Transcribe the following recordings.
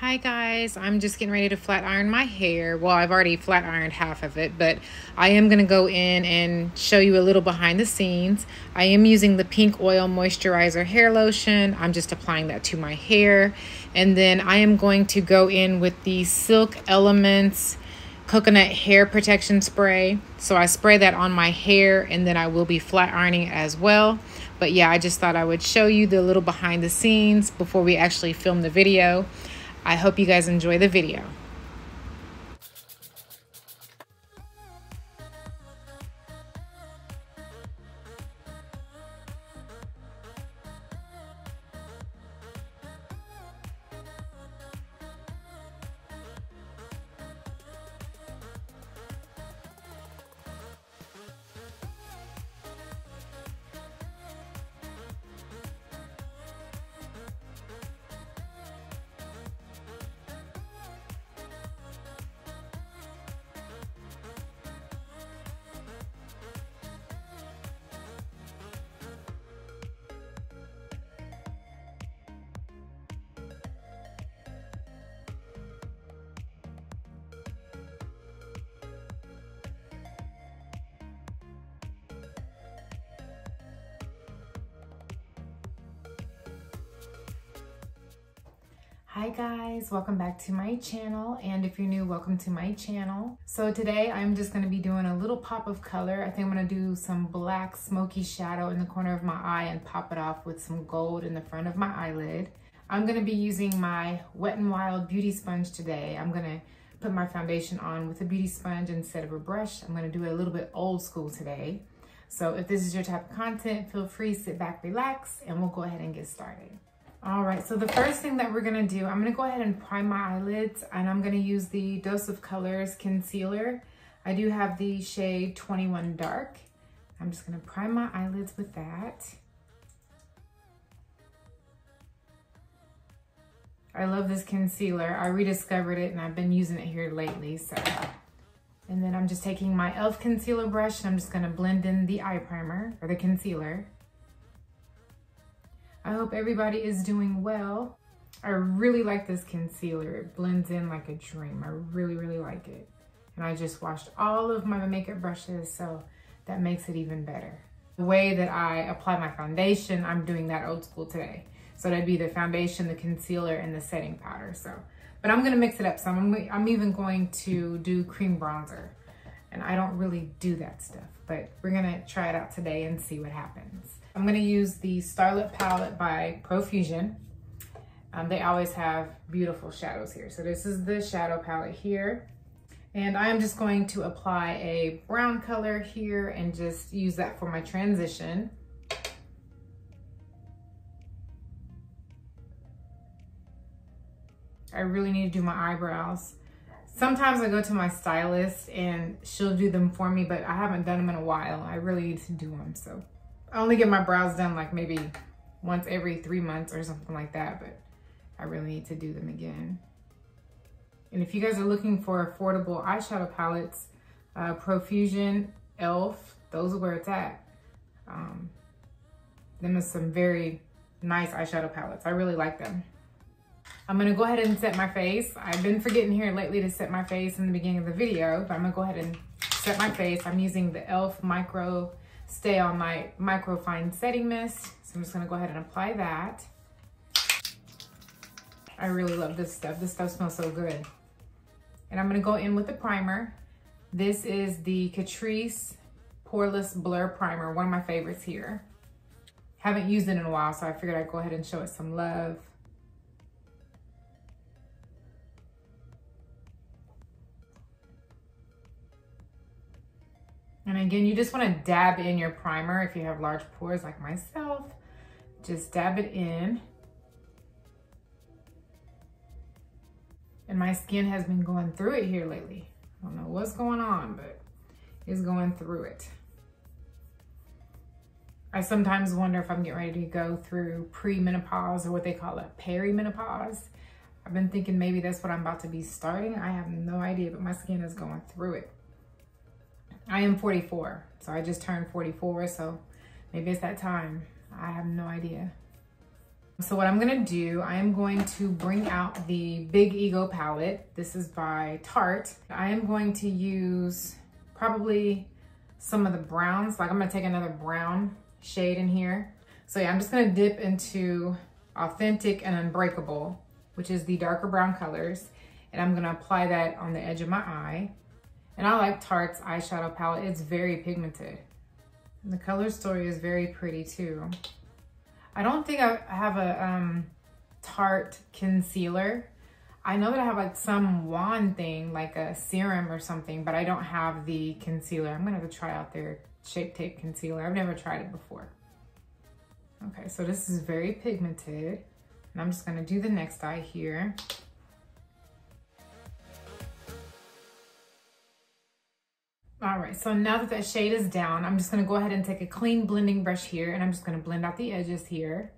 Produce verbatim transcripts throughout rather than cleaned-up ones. Hi guys, I'm just getting ready to flat iron my hair. Well, I've already flat ironed half of it, but I am going to go in and show you a little behind the scenes. I am using the Pink Oil Moisturizer Hair Lotion. I'm just applying that to my hair. And then I am going to go in with the Silk Elements Coconut Hair Protection Spray. So I spray that on my hair and then I will be flat ironing as well. But yeah, I just thought I would show you the little behind the scenes before we actually film the video. I hope you guys enjoy the video. Hi guys, welcome back to my channel, and if you're new, welcome to my channel. So today I'm just going to be doing a little pop of color. I think I'm going to do some black smoky shadow in the corner of my eye and pop it off with some gold in the front of my eyelid. I'm going to be using my Wet n Wild beauty sponge today. I'm going to put my foundation on with a beauty sponge instead of a brush. I'm going to do it a little bit old school today. So if this is your type of content, feel free, sit back, relax, and we'll go ahead and get started. All right, so the first thing that we're gonna do, I'm gonna go ahead and prime my eyelids, and I'm gonna use the Dose of Colors concealer. I do have the shade twenty-one Dark. I'm just gonna prime my eyelids with that. I love this concealer. I rediscovered it and I've been using it here lately, so. And then I'm just taking my E L F concealer brush and I'm just gonna blend in the eye primer, or the concealer. I hope everybody is doing well. I really like this concealer. It blends in like a dream. I really, really like it. And I just washed all of my makeup brushes, so that makes it even better. The way that I apply my foundation, I'm doing that old school today. So that'd be the foundation, the concealer, and the setting powder. So, but I'm gonna mix it up. So I'm, I'm even going to do cream bronzer. And I don't really do that stuff, but we're gonna try it out today and see what happens. I'm gonna use the Starlett palette by Profusion. Um, they always have beautiful shadows here. So this is the shadow palette here. And I am just going to apply a brown color here and just use that for my transition. I really need to do my eyebrows. Sometimes I go to my stylist and she'll do them for me, but I haven't done them in a while. I really need to do them, so. I only get my brows done like maybe once every three months or something like that, but I really need to do them again. And if you guys are looking for affordable eyeshadow palettes, uh, Profusion, E L F, those are where it's at. Um, them are some very nice eyeshadow palettes. I really like them. I'm gonna go ahead and set my face. I've been forgetting here lately to set my face in the beginning of the video, but I'm gonna go ahead and set my face. I'm using the E L F Micro Stay All Night Micro Fine Setting Mist. So I'm just gonna go ahead and apply that. I really love this stuff. This stuff smells so good. And I'm gonna go in with the primer. This is the Catrice Poreless Blur Primer, one of my favorites here. Haven't used it in a while, so I figured I'd go ahead and show it some love. And again, you just want to dab in your primer if you have large pores like myself. Just dab it in. And my skin has been going through it here lately. I don't know what's going on, but it's going through it. I sometimes wonder if I'm getting ready to go through pre-menopause, or what they call it, perimenopause. I've been thinking maybe that's what I'm about to be starting. I have no idea, but my skin is going through it. I am forty-four, so I just turned forty-four, so maybe it's that time. I have no idea. So what I'm gonna do, I am going to bring out the Big Ego palette. This is by Tarte. I am going to use probably some of the browns. Like I'm gonna take another brown shade in here. So yeah, I'm just gonna dip into Authentic and Unbreakable, which is the darker brown colors. And I'm gonna apply that on the edge of my eye. And I like Tarte's eyeshadow palette. It's very pigmented. And the color story is very pretty too. I don't think I have a um, Tarte concealer. I know that I have like some wand thing, like a serum or something, but I don't have the concealer. I'm gonna have to try out their Shape Tape concealer. I've never tried it before. Okay, so this is very pigmented. And I'm just gonna do the next eye here. All right, so now that that shade is down, I'm just gonna go ahead and take a clean blending brush here, and I'm just gonna blend out the edges here.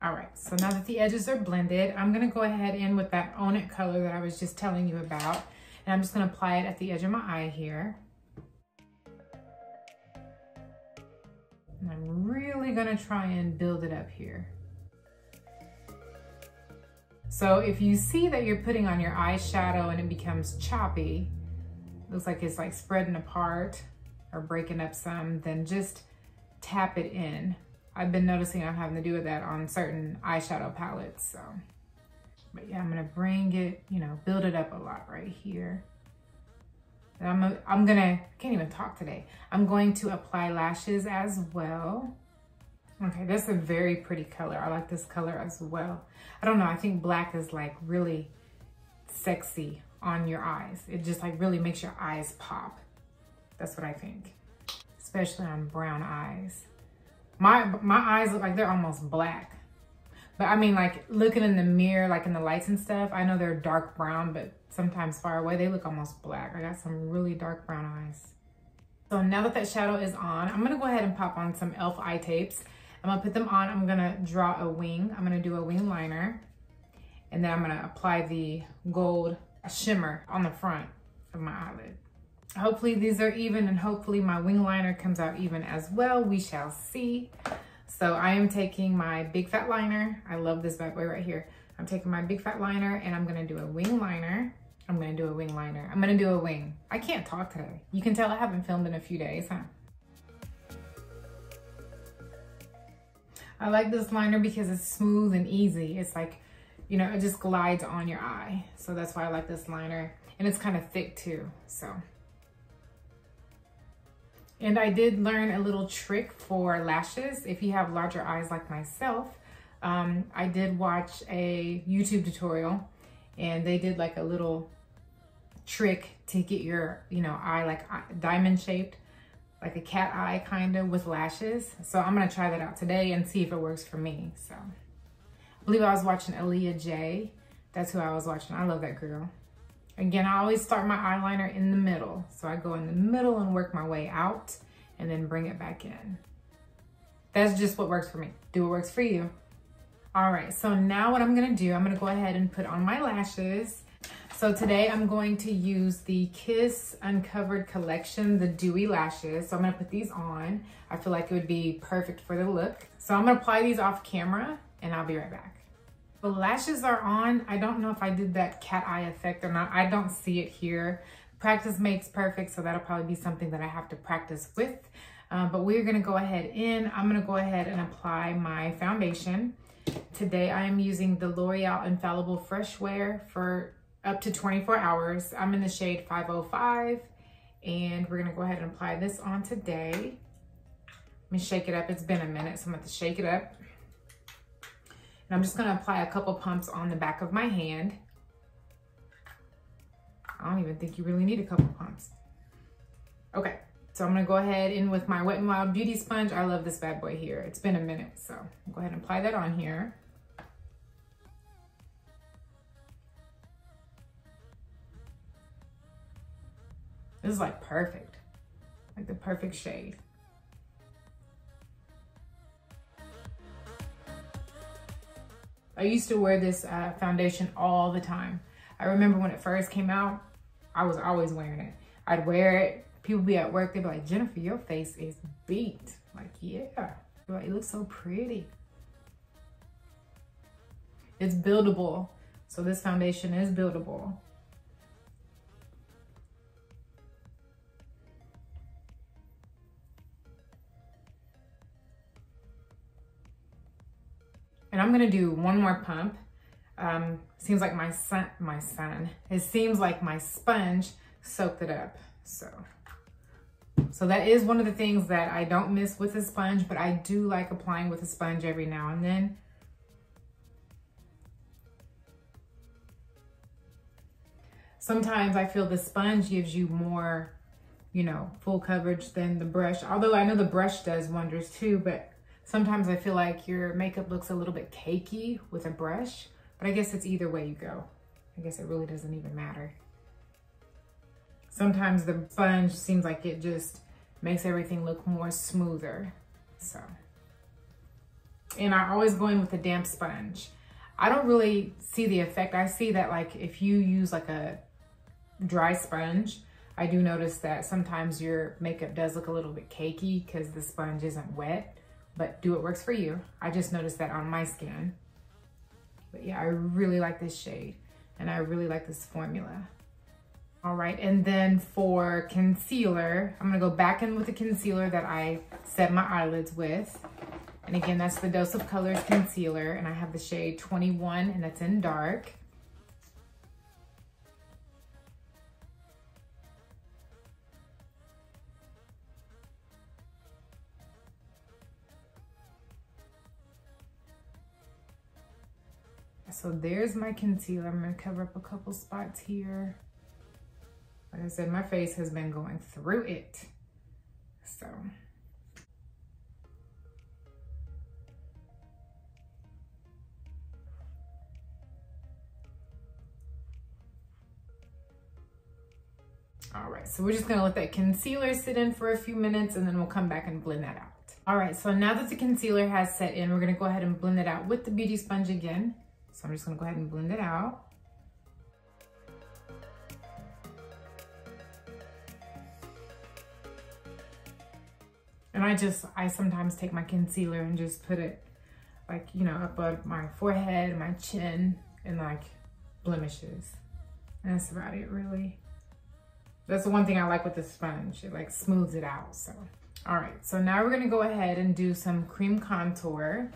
All right, so now that the edges are blended, I'm gonna go ahead in with that Own It color that I was just telling you about, and I'm just gonna apply it at the edge of my eye here. And I'm really gonna try and build it up here. So if you see that you're putting on your eyeshadow and it becomes choppy, looks like it's like spreading apart or breaking up some, then just tap it in. I've been noticing I'm having to do with that on certain eyeshadow palettes, so. But yeah, I'm gonna bring it, you know, build it up a lot right here. And I'm, I'm gonna, can't even talk today. I'm going to apply lashes as well. Okay, that's a very pretty color. I like this color as well. I don't know, I think black is like really sexy on your eyes. It just like really makes your eyes pop. That's what I think, especially on brown eyes. My my eyes look like they're almost black. But I mean, like looking in the mirror, like in the lights and stuff, I know they're dark brown, but sometimes far away, they look almost black. I got some really dark brown eyes. So now that that shadow is on, I'm gonna go ahead and pop on some E L F eye tapes. I'm gonna put them on, I'm gonna draw a wing. I'm gonna do a wing liner, and then I'm gonna apply the gold a shimmer on the front of my eyelid. Hopefully these are even, and hopefully my wing liner comes out even as well. We shall see. So I am taking my big fat liner. I love this bad boy right here. I'm taking my big fat liner and I'm gonna do a wing liner. I'm gonna do a wing liner. I'm gonna do a wing. I can't talk today. You can tell I haven't filmed in a few days, huh? I like this liner because it's smooth and easy. It's like, you know, it just glides on your eye. So that's why I like this liner. And it's kind of thick too, so. And I did learn a little trick for lashes. If you have larger eyes like myself, um, I did watch a YouTube tutorial and they did like a little trick to get your, you know, eye like diamond shaped, like a cat eye kind of with lashes. So I'm gonna try that out today and see if it works for me, so. I believe I was watching Aaliyah J. That's who I was watching. I love that girl. Again, I always start my eyeliner in the middle. So I go in the middle and work my way out and then bring it back in. That's just what works for me. Do what works for you. All right, so now what I'm gonna do, I'm gonna go ahead and put on my lashes. So today I'm going to use the Kiss Uncovered Collection, the Dewy Lashes. So I'm gonna put these on. I feel like it would be perfect for the look. So I'm gonna apply these off camera, and I'll be right back. The lashes are on. I don't know if I did that cat eye effect or not. I don't see it here. Practice makes perfect, so that'll probably be something that I have to practice with. Uh, but we're gonna go ahead in. I'm gonna go ahead and apply my foundation. Today I am using the L'Oreal Infallible Fresh Wear for up to twenty-four hours. I'm in the shade five oh five, and we're gonna go ahead and apply this on today. Let me shake it up. It's been a minute, so I'm gonna have to shake it up. And I'm just gonna apply a couple pumps on the back of my hand. I don't even think you really need a couple pumps. Okay, so I'm gonna go ahead in with my Wet n Wild Beauty Sponge. I love this bad boy here. It's been a minute, so I'll go ahead and apply that on here. This is like perfect, like the perfect shade. I used to wear this uh, foundation all the time. I remember when it first came out, I was always wearing it. I'd wear it, people be at work, they'd be like, Jennifer, your face is beat. I'm like, yeah, like, it looks so pretty. It's buildable. So this foundation is buildable. And I'm gonna do one more pump. Um, seems like my son, my son, it seems like my sponge soaked it up. So, so that is one of the things that I don't miss with a sponge, but I do like applying with a sponge every now and then. Sometimes I feel the sponge gives you more, you know, full coverage than the brush. Although I know the brush does wonders too, but sometimes I feel like your makeup looks a little bit cakey with a brush. But I guess it's either way you go. I guess it really doesn't even matter. Sometimes the sponge seems like it just makes everything look more smoother, so. And I always go in with a damp sponge. I don't really see the effect. I see that like if you use like a dry sponge, I do notice that sometimes your makeup does look a little bit cakey because the sponge isn't wet, but do what works for you. I just noticed that on my skin. But yeah, I really like this shade and I really like this formula. All right, and then for concealer, I'm gonna go back in with the concealer that I set my eyelids with. And again, that's the Dose of Colors concealer and I have the shade twenty-one and that's in dark. So there's my concealer. I'm gonna cover up a couple spots here. Like I said, my face has been going through it, so. All right, so we're just gonna let that concealer sit in for a few minutes and then we'll come back and blend that out. All right, so now that the concealer has set in, we're gonna go ahead and blend it out with the beauty sponge again. So I'm just gonna go ahead and blend it out. And I just, I sometimes take my concealer and just put it like, you know, above my forehead, my chin, and like blemishes. And that's about it really. That's the one thing I like with the sponge. It like smooths it out, so. All right, so now we're gonna go ahead and do some cream contour.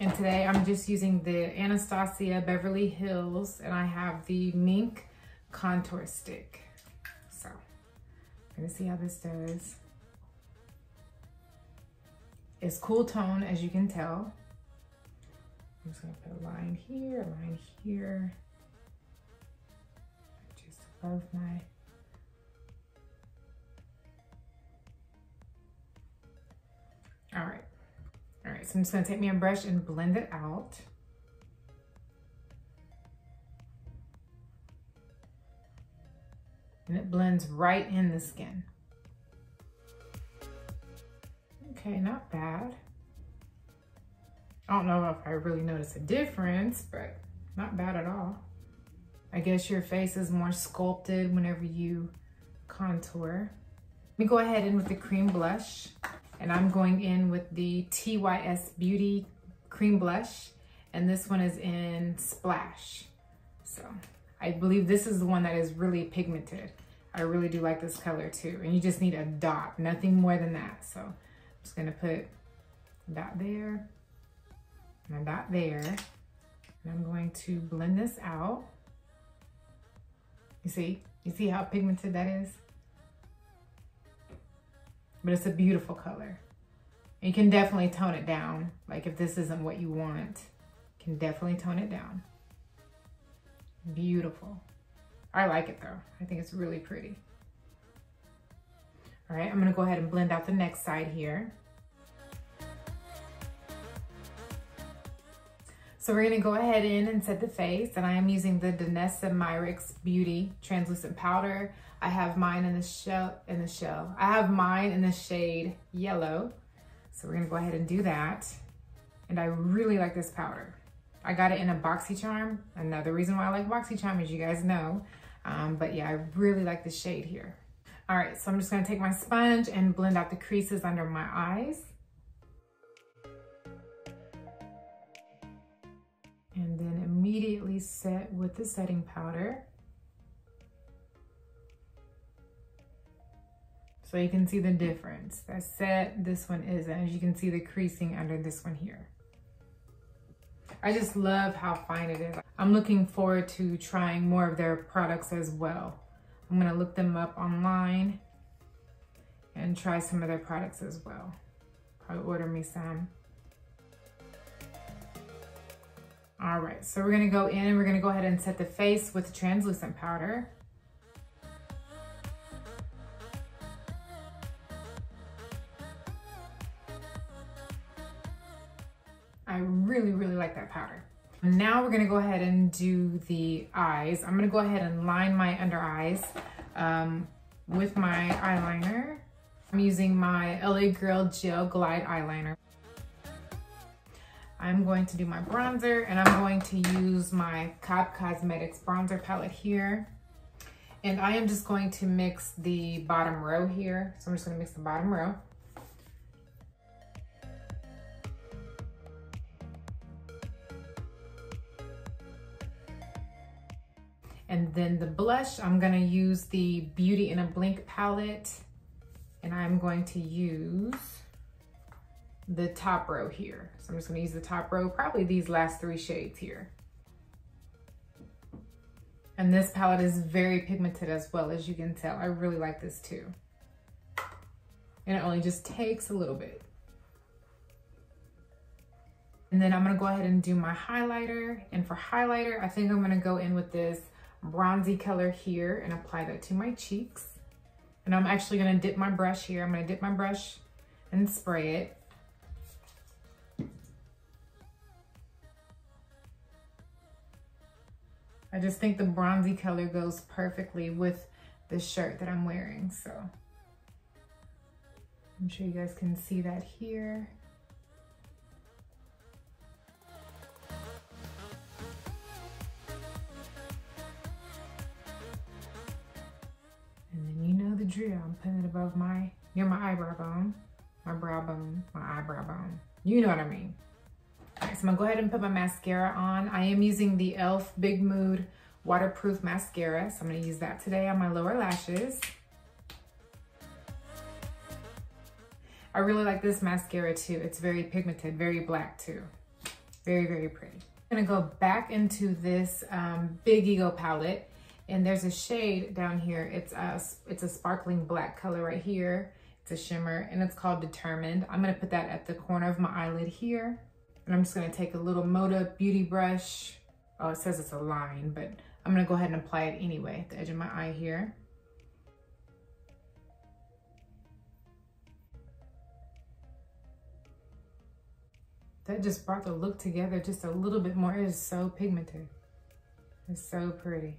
And today I'm just using the Anastasia Beverly Hills and I have the Mink Contour Stick. So I'm gonna see how this does. It's cool tone, as you can tell. I'm just gonna put a line here, a line here. Just above my all right. All right, so I'm just gonna take my brush and blend it out. And it blends right in the skin. Okay, not bad. I don't know if I really notice a difference, but not bad at all. I guess your face is more sculpted whenever you contour. Let me go ahead in with the cream blush. And I'm going in with the T Y S Beauty Cream Blush, and this one is in Splash. So I believe this is the one that is really pigmented. I really do like this color too, and you just need a dot, nothing more than that. So I'm just gonna put a dot there, and a dot there, and I'm going to blend this out. You see? You see how pigmented that is? But it's a beautiful color. You can definitely tone it down. Like if this isn't what you want, you can definitely tone it down. Beautiful. I like it though. I think it's really pretty. All right, I'm gonna go ahead and blend out the next side here. So we're gonna go ahead in and set the face, and I am using the Danessa Myricks Beauty Translucent Powder. I have mine in the shell, in the shell. I have mine in the shade yellow. So we're gonna go ahead and do that. And I really like this powder. I got it in a BoxyCharm. Another reason why I like BoxyCharm, as you guys know. Um, but yeah, I really like the shade here. All right, so I'm just gonna take my sponge and blend out the creases under my eyes. And then immediately set with the setting powder. So you can see the difference. That's set, this one isn't. As you can see the creasing under this one here. I just love how fine it is. I'm looking forward to trying more of their products as well. I'm gonna look them up online and try some of their products as well. Probably order me some. All right, so we're gonna go in and we're gonna go ahead and set the face with translucent powder. I really, really like that powder. Now we're gonna go ahead and do the eyes. I'm gonna go ahead and line my under eyes um, with my eyeliner. I'm using my L A Girl Gel Glide Eyeliner. I'm going to do my bronzer and I'm going to use my K A B Cosmetics bronzer palette here. And I am just going to mix the bottom row here. So I'm just gonna mix the bottom row. And then the blush, I'm gonna use the Beauty in a Blink palette. And I'm going to use the top row here. So I'm just gonna use the top row, probably these last three shades here. And this palette is very pigmented as well, as you can tell. I really like this too. And it only just takes a little bit. And then I'm gonna go ahead and do my highlighter. And for highlighter, I think I'm gonna go in with this bronzy color here and apply that to my cheeks. And I'm actually gonna dip my brush here. I'm gonna dip my brush and spray it. I just think the bronzy color goes perfectly with the shirt that I'm wearing, so. I'm sure you guys can see that here. And then you know the drill. I'm putting it above my, near my eyebrow bone, my brow bone, my eyebrow bone. You know what I mean. All right, so I'm gonna go ahead and put my mascara on. I am using the E L F Big Mood Waterproof Mascara. So I'm gonna use that today on my lower lashes. I really like this mascara too. It's very pigmented, very black too. Very, very pretty. I'm gonna go back into this um, Big Ego palette. And there's a shade down here. It's a, it's a sparkling black color right here. It's a shimmer and it's called Determined. I'm gonna put that at the corner of my eyelid here. And I'm just gonna take a little Moda beauty brush. Oh, it says it's a line, but I'm gonna go ahead and apply it anyway at the edge of my eye here. That just brought the look together just a little bit more. It is so pigmented. It's so pretty.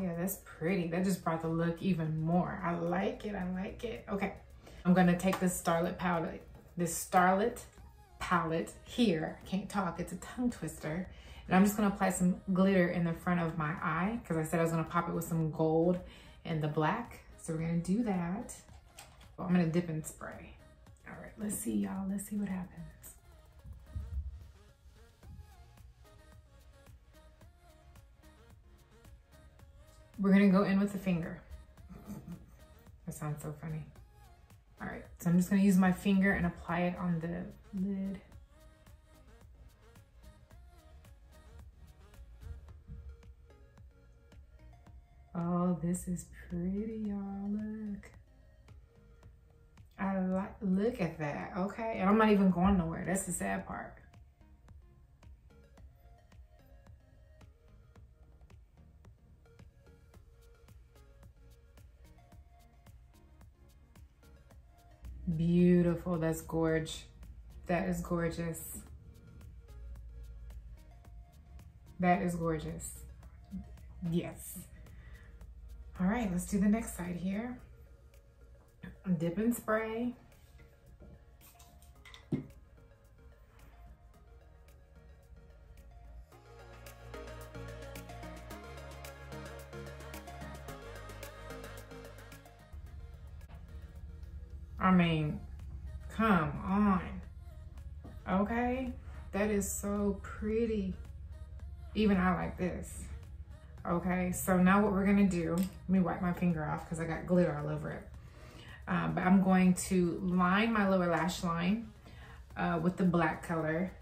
Yeah, that's pretty. That just brought the look even more. I like it, I like it. Okay, I'm gonna take this Starlett palette, this Starlett palette here. I can't talk, it's a tongue twister. And I'm just gonna apply some glitter in the front of my eye because I said I was gonna pop it with some gold and the black. So we're gonna do that. Well, I'm gonna dip and spray. All right, let's see y'all, let's see what happens. We're gonna go in with the finger. That sounds so funny. All right, so I'm just gonna use my finger and apply it on the lid. Oh, this is pretty, y'all, look. I like, look at that, okay? And I'm not even going nowhere, that's the sad part. Beautiful, that's gorgeous. That is gorgeous. That is gorgeous. Yes. All right, let's do the next side here. Dip and spray. I mean, come on. Okay, that is so pretty. Even I like this. Okay, so now what we're gonna do, let me wipe my finger off because I got glitter all over it. Um, but I'm going to line my lower lash line uh, with the black color.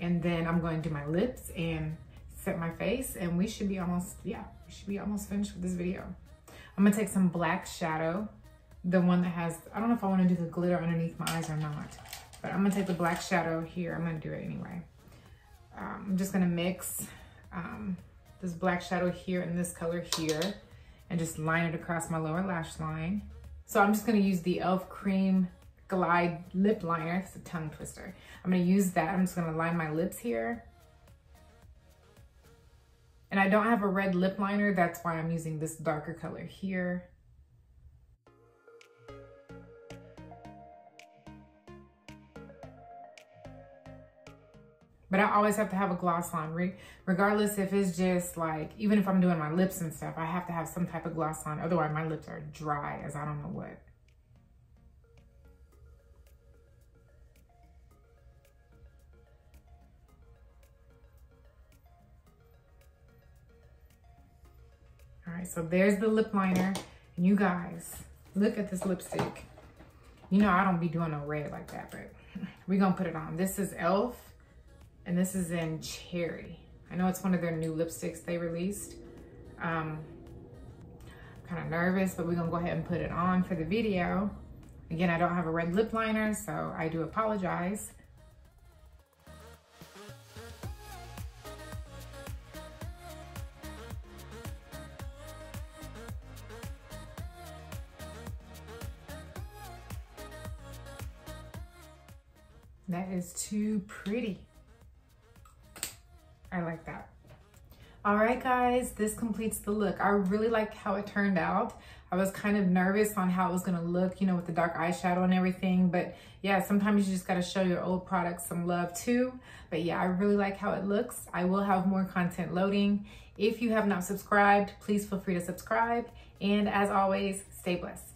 And then I'm going to do my lips and set my face, and we should be almost, yeah, we should be almost finished with this video. I'm gonna take some black shadow, the one that has, I don't know if I wanna do the glitter underneath my eyes or not, but I'm gonna take the black shadow here. I'm gonna do it anyway. Um, I'm just gonna mix um, this black shadow here and this color here and just line it across my lower lash line. So I'm just gonna use the E L F Cream Glide Lip Liner. It's a tongue twister. I'm gonna use that. I'm just gonna line my lips here. And I don't have a red lip liner. That's why I'm using this darker color here. But I always have to have a gloss on, regardless if it's just like, even if I'm doing my lips and stuff, I have to have some type of gloss on. Otherwise, my lips are dry as I don't know what. All right, so there's the lip liner. And you guys, look at this lipstick. You know I don't be doing no red like that, but we're gonna put it on. This is E L F. And this is in Cherry. I know it's one of their new lipsticks they released. Um, kind of nervous, but we're gonna go ahead and put it on for the video. Again, I don't have a red lip liner, so I do apologize. That is too pretty. I like that. All right, guys, this completes the look. I really like how it turned out. I was kind of nervous on how it was gonna look, you know, with the dark eyeshadow and everything, but yeah, sometimes you just gotta show your old products some love too. But yeah, I really like how it looks. I will have more content loading. If you have not subscribed, please feel free to subscribe. And as always, stay blessed.